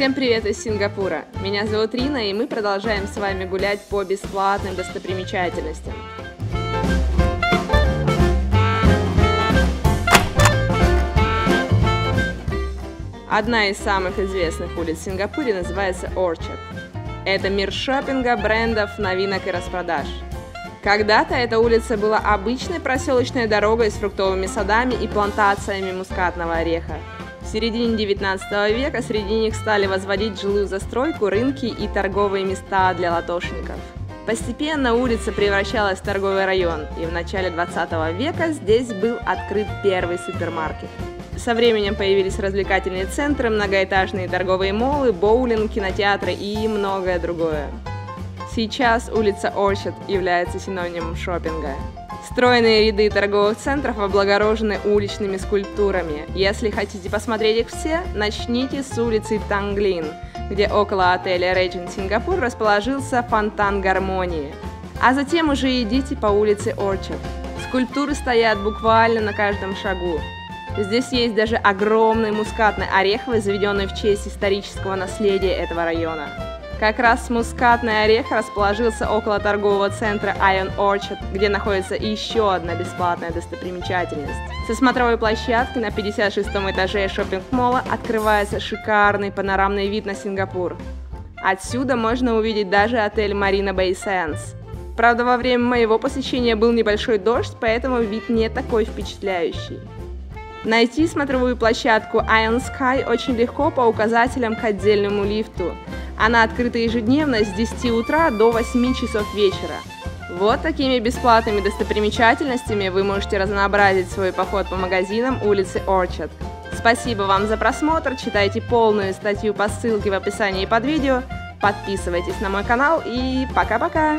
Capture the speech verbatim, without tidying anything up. Всем привет из Сингапура! Меня зовут Рина, и мы продолжаем с вами гулять по бесплатным достопримечательностям. Одна из самых известных улиц в Сингапуре называется Orchard. Это мир шопинга, брендов, новинок и распродаж. Когда-то эта улица была обычной проселочной дорогой с фруктовыми садами и плантациями мускатного ореха. В середине девятнадцатого века среди них стали возводить жилую застройку, рынки и торговые места для латошников. Постепенно улица превращалась в торговый район, и в начале двадцатого века здесь был открыт первый супермаркет. Со временем появились развлекательные центры, многоэтажные торговые молы, боулинг, кинотеатры и многое другое. Сейчас улица Орчард является синонимом шопинга. Стройные ряды торговых центров облагорожены уличными скульптурами. Если хотите посмотреть их все, начните с улицы Танглин, где около отеля Regent Сингапур расположился фонтан гармонии. А затем уже идите по улице Орчард. Скульптуры стоят буквально на каждом шагу. Здесь есть даже огромный мускатный ореховый, заведенный в честь исторического наследия этого района. Как раз мускатный орех расположился около торгового центра Ion Orchard, где находится еще одна бесплатная достопримечательность. Со смотровой площадки на пятьдесят шестом этаже шоппинг-молла открывается шикарный панорамный вид на Сингапур. Отсюда можно увидеть даже отель Marina Bay Sands. Правда, во время моего посещения был небольшой дождь, поэтому вид не такой впечатляющий. Найти смотровую площадку Ion Sky очень легко по указателям к отдельному лифту. Она открыта ежедневно с десяти утра до восьми часов вечера. Вот такими бесплатными достопримечательностями вы можете разнообразить свой поход по магазинам улицы Орчард. Спасибо вам за просмотр, читайте полную статью по ссылке в описании под видео, подписывайтесь на мой канал и пока-пока!